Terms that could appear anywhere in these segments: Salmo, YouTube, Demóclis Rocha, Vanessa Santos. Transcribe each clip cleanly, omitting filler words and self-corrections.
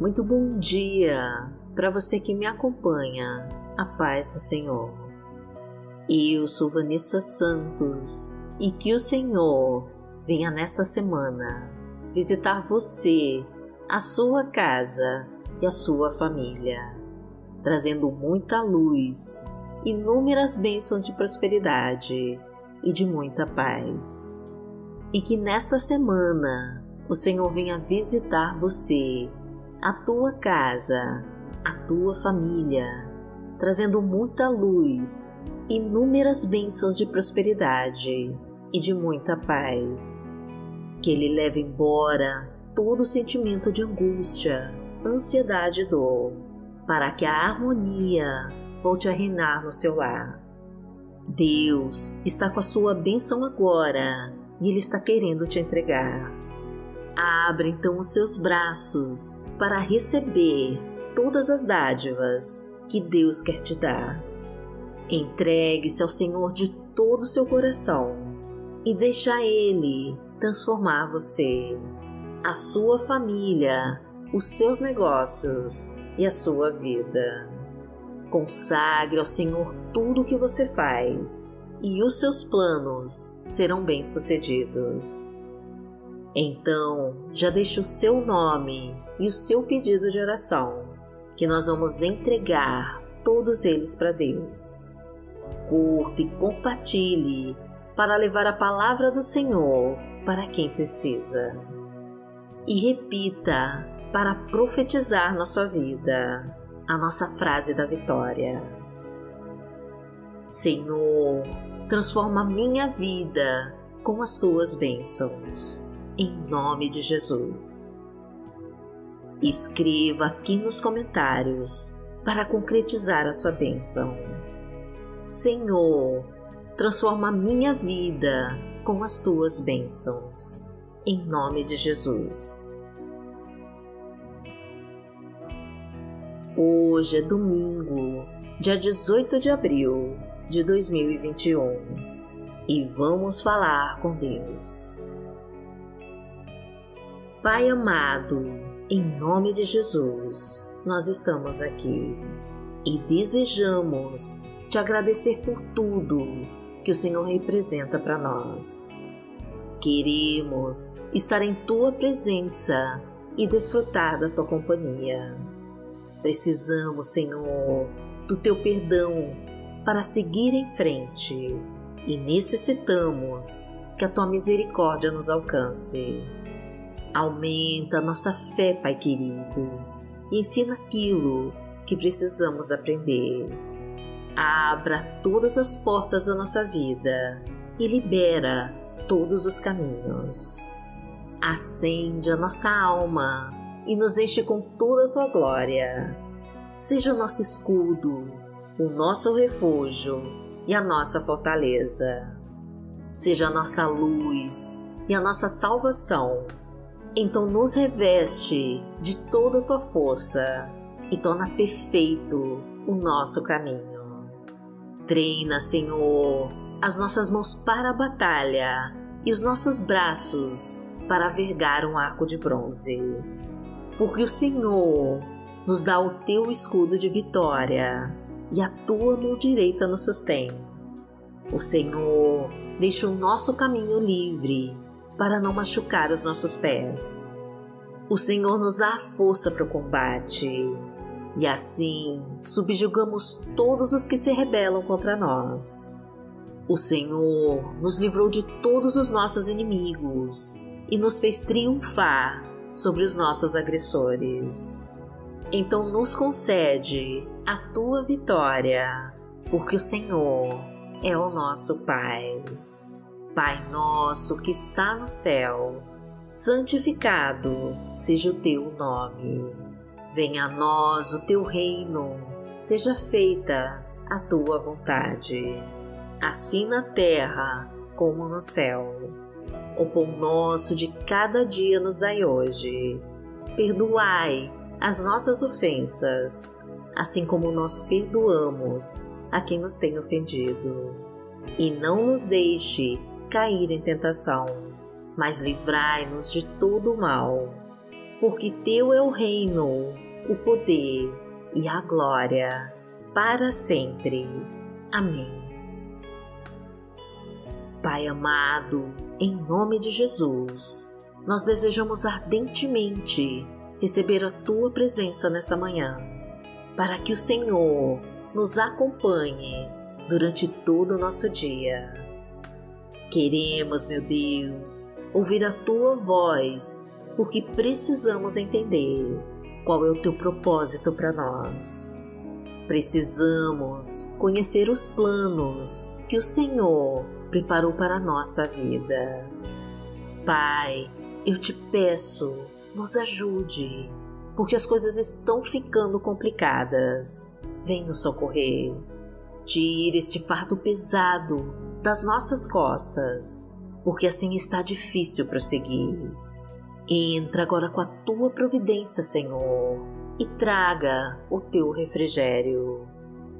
Muito bom dia para você que me acompanha, a paz do Senhor. Eu sou Vanessa Santos e que o Senhor venha nesta semana visitar você, a sua casa e a sua família, trazendo muita luz, inúmeras bênçãos de prosperidade e de muita paz. E que nesta semana o Senhor venha visitar você, a tua casa, a tua família, trazendo muita luz, inúmeras bênçãos de prosperidade e de muita paz. Que Ele leve embora todo sentimento de angústia, ansiedade e dor, para que a harmonia volte a reinar no seu lar. Deus está com a sua bênção agora e Ele está querendo te entregar. Abra então os seus braços para receber todas as dádivas que Deus quer te dar. Entregue-se ao Senhor de todo o seu coração e deixa Ele transformar você, a sua família, os seus negócios e a sua vida. Consagre ao Senhor tudo o que você faz e os seus planos serão bem-sucedidos. Então, já deixe o seu nome e o seu pedido de oração, que nós vamos entregar todos eles para Deus. Curta e compartilhe para levar a palavra do Senhor para quem precisa. E repita para profetizar na sua vida a nossa frase da vitória. Senhor, transforma minha vida com as tuas bênçãos. Em nome de Jesus. Escreva aqui nos comentários para concretizar a sua bênção. Senhor, transforma a minha vida com as tuas bênçãos. Em nome de Jesus. Hoje é domingo, dia 18 de abril de 2021, e vamos falar com Deus. Pai amado, em nome de Jesus, nós estamos aqui e desejamos te agradecer por tudo que o Senhor representa para nós. Queremos estar em tua presença e desfrutar da tua companhia. Precisamos, Senhor, do teu perdão para seguir em frente e necessitamos que a tua misericórdia nos alcance. Aumenta a nossa fé, Pai querido, e ensina aquilo que precisamos aprender. Abra todas as portas da nossa vida e libera todos os caminhos. Acende a nossa alma e nos enche com toda a tua glória. Seja o nosso escudo, o nosso refúgio e a nossa fortaleza. Seja a nossa luz e a nossa salvação. Então nos reveste de toda a tua força e torna perfeito o nosso caminho. Treina, Senhor, as nossas mãos para a batalha e os nossos braços para vergar um arco de bronze. Porque o Senhor nos dá o teu escudo de vitória e a tua mão direita nos sustém. O Senhor deixa o nosso caminho livre para não machucar os nossos pés. O Senhor nos dá a força para o combate, e assim subjugamos todos os que se rebelam contra nós. O Senhor nos livrou de todos os nossos inimigos e nos fez triunfar sobre os nossos agressores. Então nos concede a tua vitória, porque o Senhor é o nosso Pai. Pai nosso que está no céu, santificado seja o teu nome. Venha a nós o teu reino, seja feita a tua vontade, assim na terra como no céu. O pão nosso de cada dia nos dai hoje. Perdoai as nossas ofensas, assim como nós perdoamos a quem nos tem ofendido. E não nos deixe cair em tentação, mas livrai-nos de todo o mal, porque teu é o reino, o poder e a glória, para sempre. Amém. Pai amado, em nome de Jesus, nós desejamos ardentemente receber a Tua presença nesta manhã, para que o Senhor nos acompanhe durante todo o nosso dia. Queremos, meu Deus, ouvir a Tua voz, porque precisamos entender qual é o Teu propósito para nós. Precisamos conhecer os planos que o Senhor preparou para a nossa vida. Pai, eu te peço, nos ajude, porque as coisas estão ficando complicadas. Vem nos socorrer. Tire este fardo pesado das nossas costas, porque assim está difícil prosseguir. Entra agora com a Tua providência, Senhor, e traga o Teu refrigério.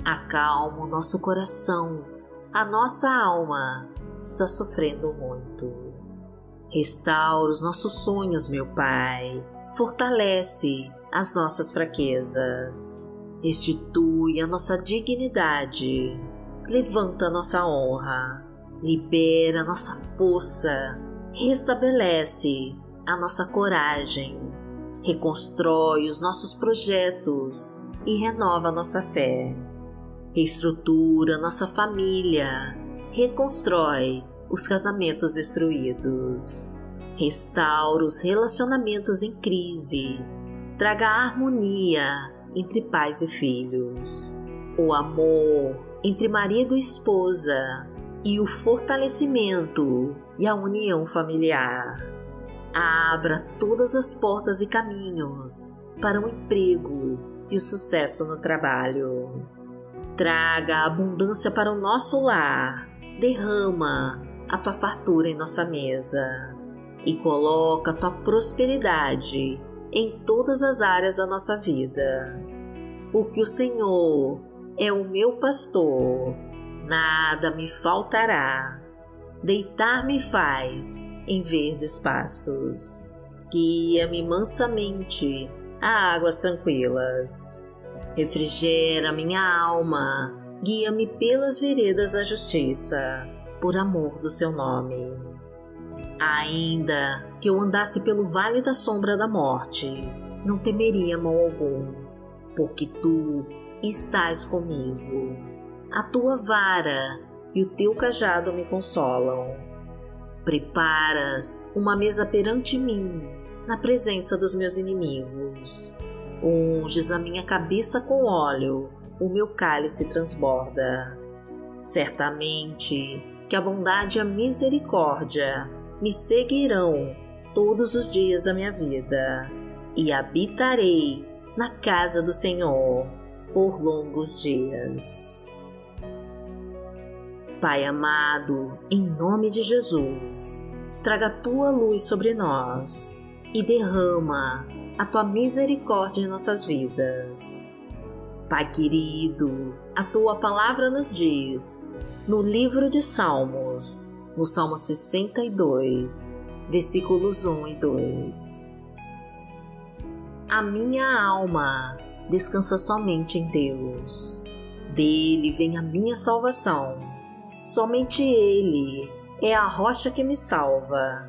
Acalma o nosso coração, a nossa alma está sofrendo muito. Restaura os nossos sonhos, meu Pai, fortalece as nossas fraquezas, restitui a nossa dignidade, levanta a nossa honra, libera a nossa força, restabelece a nossa coragem, reconstrói os nossos projetos e renova a nossa fé. Reestrutura nossa família, reconstrói os casamentos destruídos, restaura os relacionamentos em crise, traga a harmonia entre pais e filhos, o amor entre marido e esposa e o fortalecimento e a união familiar. Abra todas as portas e caminhos para o emprego e o sucesso no trabalho. Traga a abundância para o nosso lar, derrama a Tua fartura em nossa mesa e coloca a Tua prosperidade em todas as áreas da nossa vida. Porque o Senhor é o meu pastor, nada me faltará. Deitar-me faz em verdes pastos, guia-me mansamente a águas tranquilas, refrigera minha alma, guia-me pelas veredas da justiça, por amor do Seu nome. Ainda que eu andasse pelo vale da sombra da morte, não temeria mal algum, porque Tu estás comigo, a Tua vara e o Teu cajado me consolam. Preparas uma mesa perante mim, na presença dos meus inimigos. Unges a minha cabeça com óleo, o meu cálice transborda. Certamente que a bondade e a misericórdia me seguirão todos os dias da minha vida, e habitarei na casa do Senhor por longos dias. Pai amado, em nome de Jesus, traga a Tua luz sobre nós e derrama a Tua misericórdia em nossas vidas. Pai querido, a Tua palavra nos diz, no livro de Salmos, no Salmo 62, versículos 1 e 2. A minha alma descansa somente em Deus. Dele vem a minha salvação. Somente Ele é a rocha que me salva.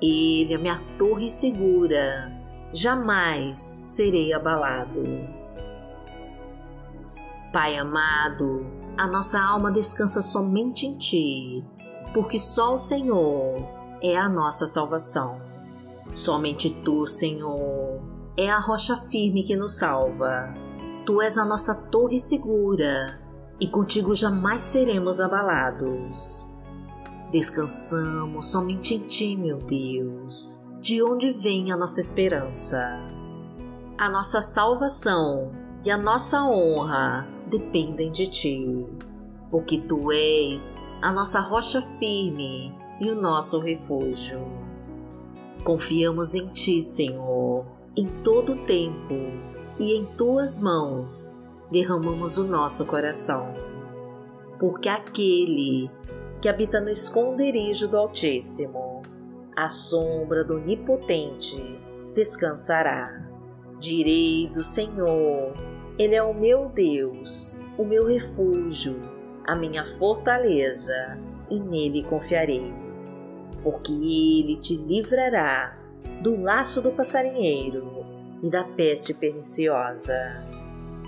Ele é minha torre segura. Jamais serei abalado. Pai amado, a nossa alma descansa somente em Ti, porque só o Senhor é a nossa salvação. Somente Tu, Senhor, é a rocha firme que nos salva. Tu és a nossa torre segura, e contigo jamais seremos abalados. Descansamos somente em Ti, meu Deus, de onde vem a nossa esperança. A nossa salvação e a nossa honra dependem de Ti, porque Tu és a nossa rocha firme e o nosso refúgio. Confiamos em Ti, Senhor, em todo o tempo, e em Tuas mãos derramamos o nosso coração, porque aquele que habita no esconderijo do Altíssimo, à sombra do Onipotente, descansará. Direi do Senhor, Ele é o meu Deus, o meu refúgio, a minha fortaleza, e nele confiarei. Porque Ele te livrará do laço do passarinheiro e da peste perniciosa.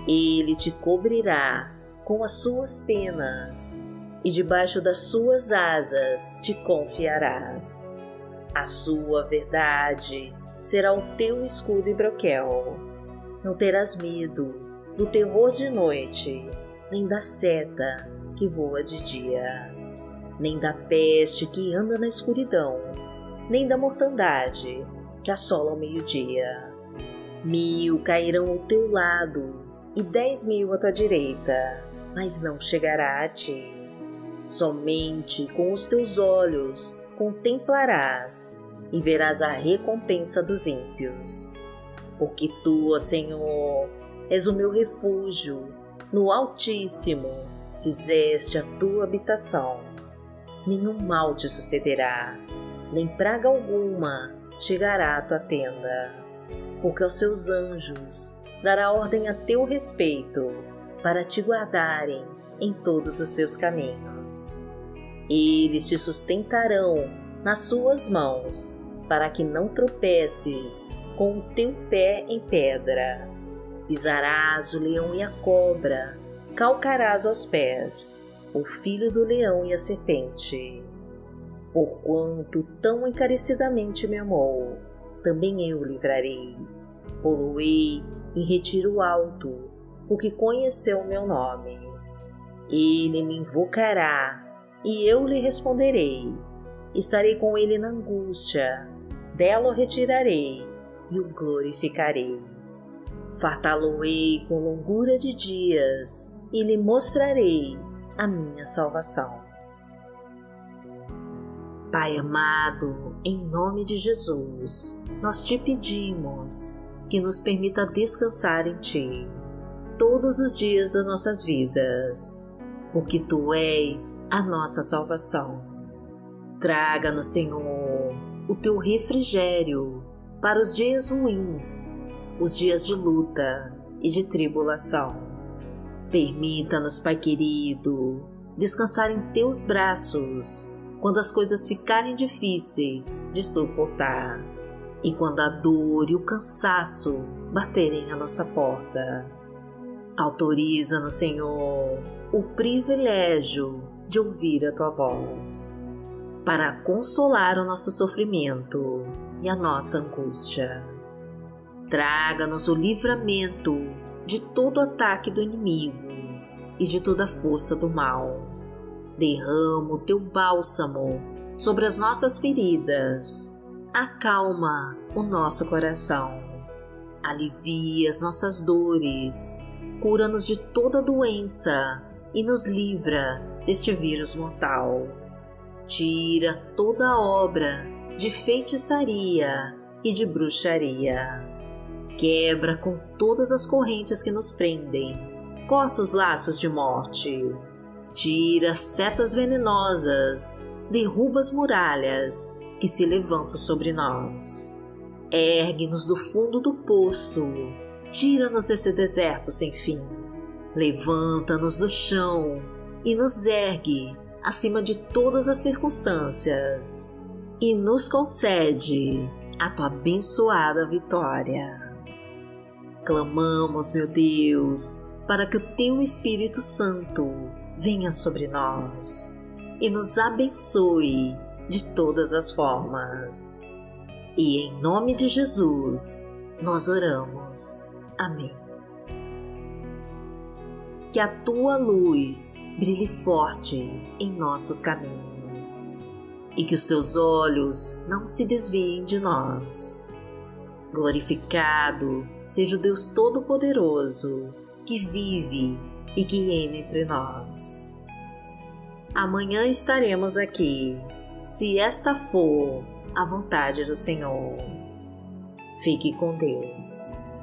Ele te cobrirá com as suas penas, e debaixo das suas asas te confiarás. A sua verdade será o teu escudo e broquel. Não terás medo do terror de noite, nem da seta que voa de dia, nem da peste que anda na escuridão, nem da mortandade que assola ao meio-dia. 1000 cairão ao teu lado e 10.000 à tua direita, mas não chegará a ti. Somente com os teus olhos contemplarás e verás a recompensa dos ímpios. Porque tu, ó Senhor, és o meu refúgio, no Altíssimo fizeste a tua habitação. Nenhum mal te sucederá, nem praga alguma chegará à tua tenda. Porque aos seus anjos dará ordem a teu respeito, para te guardarem em todos os teus caminhos. Eles te sustentarão nas suas mãos, para que não tropeces com o teu pé em pedra. Pisarás o leão e a cobra, calcarás aos pés o filho do leão e a serpente. Porquanto tão encarecidamente me amou, também eu o livrarei. Poloei em retiro alto, porque conheceu o meu nome. Ele me invocará, e eu lhe responderei. Estarei com ele na angústia, dela o retirarei e o glorificarei. Fartá-lo-ei com longura de dias, e lhe mostrarei a minha salvação. Pai amado, em nome de Jesus, nós te pedimos que nos permita descansar em ti todos os dias das nossas vidas, porque tu és a nossa salvação. Traga-nos, Senhor, o teu refrigério para os dias ruins, os dias de luta e de tribulação. Permita-nos, Pai querido, descansar em teus braços quando as coisas ficarem difíceis de suportar e quando a dor e o cansaço baterem à nossa porta. Autoriza-nos, Senhor, o privilégio de ouvir a tua voz, para consolar o nosso sofrimento e a nossa angústia. Traga-nos o livramento de todo ataque do inimigo e de toda força do mal. Derrama o teu bálsamo sobre as nossas feridas. Acalma o nosso coração, alivia as nossas dores, cura-nos de toda doença e nos livra deste vírus mortal. Tira toda obra de feitiçaria e de bruxaria. Quebra com todas as correntes que nos prendem, corta os laços de morte, tira setas venenosas, derruba as muralhas que se levanta sobre nós. Ergue-nos do fundo do poço, tira-nos desse deserto sem fim. Levanta-nos do chão e nos ergue acima de todas as circunstâncias e nos concede a tua abençoada vitória. Clamamos, meu Deus, para que o teu Espírito Santo venha sobre nós e nos abençoe de todas as formas. E em nome de Jesus, nós oramos. Amém. Que a tua luz brilhe forte em nossos caminhos e que os teus olhos não se desviem de nós. Glorificado seja o Deus Todo-Poderoso, que vive e que reina entre nós. Amanhã estaremos aqui, se esta for a vontade do Senhor. Fique com Deus.